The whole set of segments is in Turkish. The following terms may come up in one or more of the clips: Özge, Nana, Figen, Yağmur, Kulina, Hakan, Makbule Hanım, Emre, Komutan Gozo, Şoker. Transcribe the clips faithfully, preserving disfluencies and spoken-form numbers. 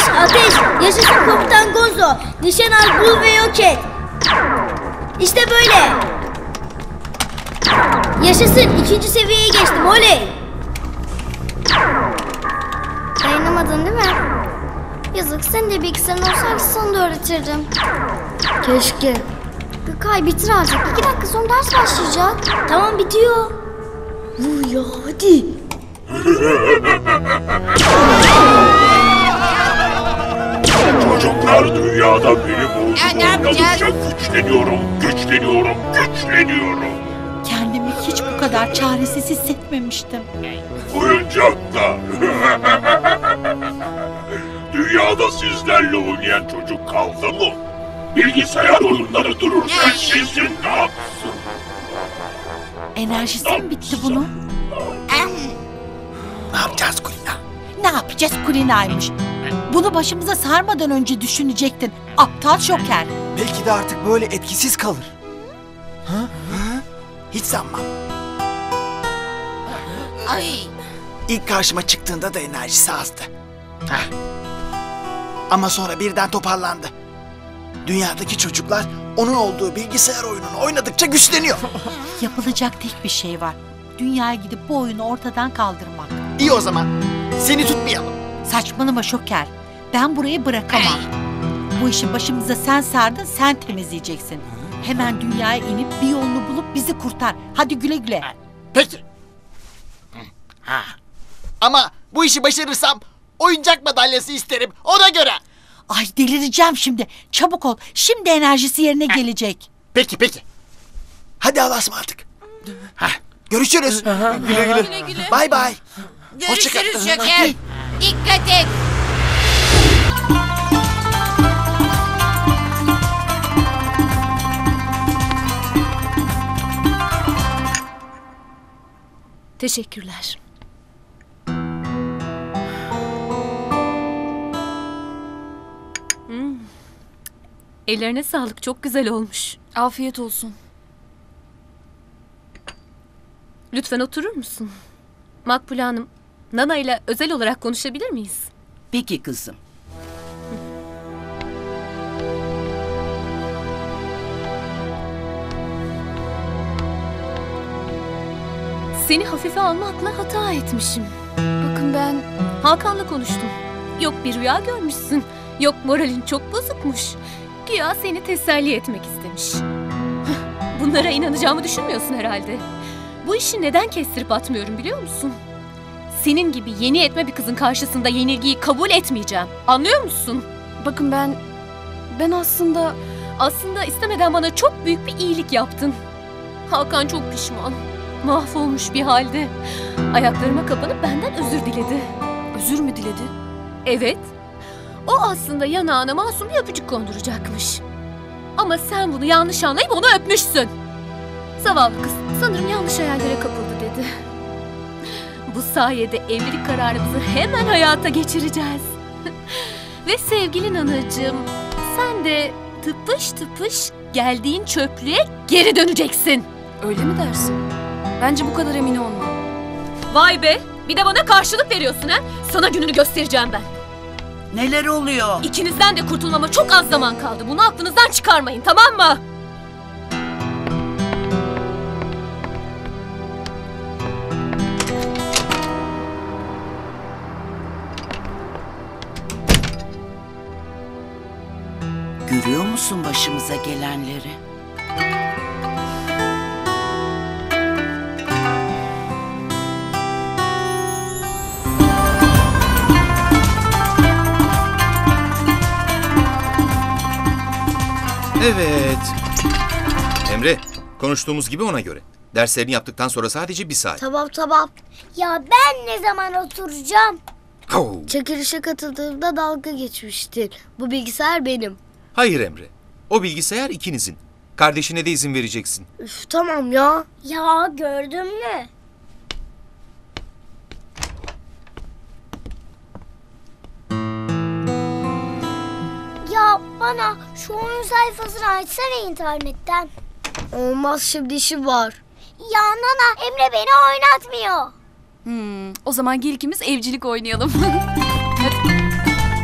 Ateş, ateş! Yaşasın Komutan Gozo! Nişan al, bul ve yok et! İşte böyle! Yaşasın! İkinci seviyeye geçtim, oley! Dayanamadın değil mi? Yazık, sen de bilgisayarın olsaydı sana da öğretirdim. Keşke. Gökay bitir artık, iki dakika sonra ders başlayacak. Tamam, bitiyor. Vuh ya, hadi! Çocuklar, dünyada benim uğruna oynadıkça güçleniyorum, güçleniyorum, güçleniyorum. Kendimi hiç bu kadar çaresiz hissetmemiştim. Oyuncaklar. Dünyada sizlerle oynayan çocuk kaldı mı? Bilgisayar oyunları dururken sizin ne yapsın? Enerjisi mi bitti bunun? Ne yapacağız Kulina? Ne yapacağız Kulina'ymış? Bunu başımıza sarmadan önce düşünecektin. Aptal Şoker. Belki de artık böyle etkisiz kalır. Ha? Ha? Hiç sanmam. Ay. İlk karşıma çıktığında da enerjisi azdı. Ha. Ama sonra birden toparlandı. Dünyadaki çocuklar onun olduğu bilgisayar oyununu oynadıkça güçleniyor. Yapılacak tek bir şey var. Dünyaya gidip bu oyunu ortadan kaldırmak. İyi o zaman. Seni tutmayalım. Saçmalama Şoker. Ben burayı bırakamam. Bu işi başımıza sen sardın, sen temizleyeceksin. Hemen dünyaya inip bir yolunu bulup bizi kurtar. Hadi güle güle. Peki. Ha. Ama bu işi başarırsam oyuncak madalyası isterim. Ona göre. Ay delireceğim şimdi. Çabuk ol. Şimdi enerjisi yerine gelecek. Peki peki. Hadi Allah'a ısmarladık. Görüşürüz. Aha, güle güle. Güle güle. Bay bay. Görüşürüz Şoker. Dikkat et. Teşekkürler. Hmm. Ellerine sağlık, çok güzel olmuş. Afiyet olsun. Lütfen oturur musun? Makbule Hanım, Nana ile özel olarak konuşabilir miyiz? Peki kızım. Seni hafife almakla hata etmişim. Bakın ben... Hakan'la konuştum. Yok bir rüya görmüşsün. Yok moralin çok bozukmuş. Güya seni teselli etmek istemiş. Bunlara inanacağımı düşünmüyorsun herhalde. Bu işi neden kestirip atmıyorum biliyor musun? Senin gibi yeni etme bir kızın karşısında yenilgiyi kabul etmeyeceğim. Anlıyor musun? Bakın ben... Ben aslında... Aslında istemeden bana çok büyük bir iyilik yaptın. Hakan çok pişman. Mahvolmuş bir halde. Ayaklarıma kapanıp benden özür diledi. Özür mü diledi? Evet. O aslında yanağına masum bir öpücük konduracakmış. Ama sen bunu yanlış anlayıp onu öpmüşsün. Zavallı kız sanırım yanlış hayallere kapıldı dedi. Bu sayede evlilik kararımızı hemen hayata geçireceğiz. Ve sevgili nanacığım, sen de tıpış tıpış geldiğin çöplüğe geri döneceksin. Öyle mi dersin? Bence bu kadar emin olma. Vay be, bir de bana karşılık veriyorsun ha? Sana gününü göstereceğim ben. Neler oluyor? İkinizden de kurtulmama çok az zaman kaldı. Bunu aklınızdan çıkarmayın, tamam mı? Görüyor musun başımıza gelenleri? Evet. Emre, konuştuğumuz gibi ona göre. Derslerini yaptıktan sonra sadece bir saat. Tamam tamam. Ya ben ne zaman oturacağım? Oh. Çekilişe katıldığımda dalga geçmiştin. Bu bilgisayar benim. Hayır Emre. O bilgisayar ikinizin. Kardeşine de izin vereceksin. Üf, tamam ya. Ya gördün mü? Ya bana şu oyun sayfasını açsana internetten. Olmaz, şimdi işim var. Ya Nana, Emre beni oynatmıyor. Hmm, o zaman gel ikimiz evcilik oynayalım.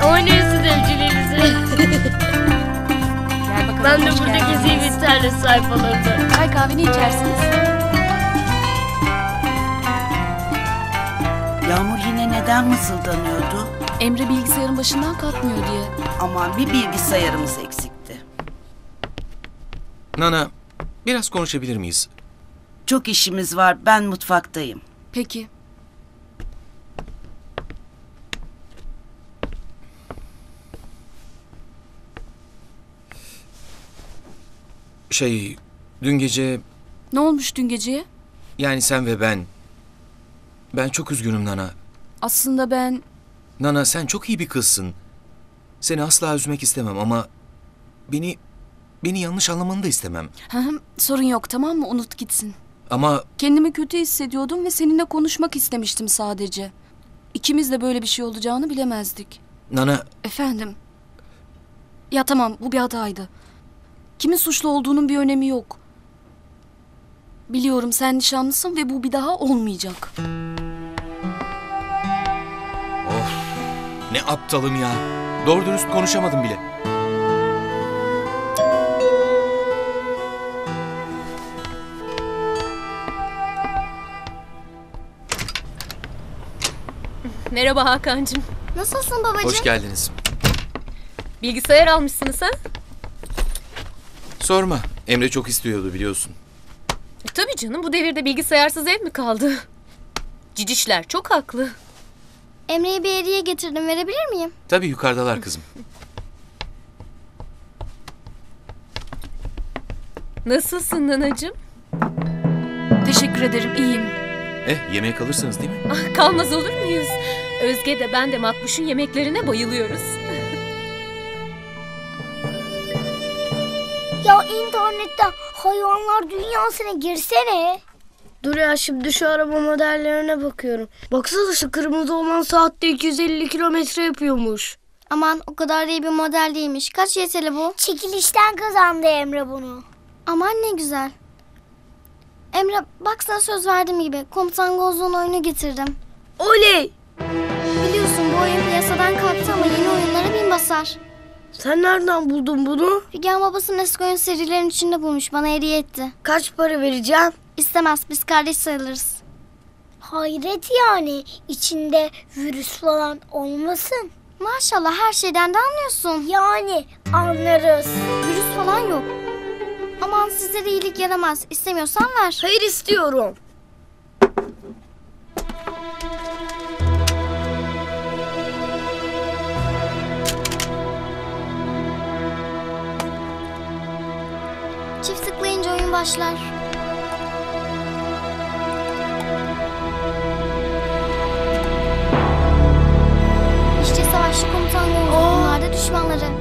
Oynarız. adres sayfalarında. Çay kahveni içersiniz. Yağmur yine neden mızıldanıyordu? Emre bilgisayarın başından kalkmıyor diye. Aman bir bilgisayarımız eksikti. Nana, biraz konuşabilir miyiz? Çok işimiz var, ben mutfaktayım. Peki. Şey, dün gece... Ne olmuş dün geceye? Yani sen ve ben... Ben çok üzgünüm Nana. Aslında ben... Nana, sen çok iyi bir kızsın. Seni asla üzmek istemem ama... Beni... Beni yanlış anlamanı da istemem. Sorun yok, tamam mı? Unut gitsin. Ama... Kendimi kötü hissediyordum ve seninle konuşmak istemiştim sadece. İkimiz de böyle bir şey olacağını bilemezdik. Nana... Efendim? Ya tamam, bu bir hataydı. Kimin suçlu olduğunun bir önemi yok. Biliyorum sen nişanlısın ve bu bir daha olmayacak. Of, ne aptalım ya. Doğru dürüst konuşamadım bile. Merhaba Hakan'cığım. Nasılsın babacığım? Hoş geldiniz. Bilgisayar almışsınız ha? Sorma. Emre çok istiyordu biliyorsun. E, tabii canım, bu devirde bilgisayarsız ev mi kaldı? Cicişler çok haklı. Emre'ye bir hediye getirdim, verebilir miyim? Tabii, yukarıdalar kızım. Nasılsın nanacığım? Teşekkür ederim, iyiyim. Eh, yemeğe kalırsınız değil mi? Ah, kalmaz olur muyuz? Özge de ben de Makbuş'un yemeklerine bayılıyoruz. Ya internette hayvanlar dünyasına girsene. Dur ya, şimdi şu araba modellerine bakıyorum. Baksana, şu kırmızı olan saatte iki yüz elli kilometre yapıyormuş. Aman, o kadar da iyi bir model değilmiş. Kaç yeseli bu? Çekilişten kazandı Emre bunu. Aman ne güzel. Emre bak, sana söz verdiğim gibi Komutan Gozo'nun oyunu getirdim. Oley! Biliyorsun bu oyun piyasadan kalktı ama yeni oyunlara bin basar. Sen nereden buldun bunu? Figen babasının eski oyun serilerin içinde bulmuş. Bana hediye etti. Kaç para vereceğim? İstemez. Biz kardeş sayılırız. Hayret yani. İçinde virüs falan olmasın. Maşallah her şeyden de anlıyorsun. Yani anlarız. Virüs falan yok. Aman size de iyilik yaramaz. İstemiyorsan ver. Hayır, istiyorum. Çift tıklayınca oyun başlar. İşte savaşçı Komutan Gozo. Bunlar da düşmanları.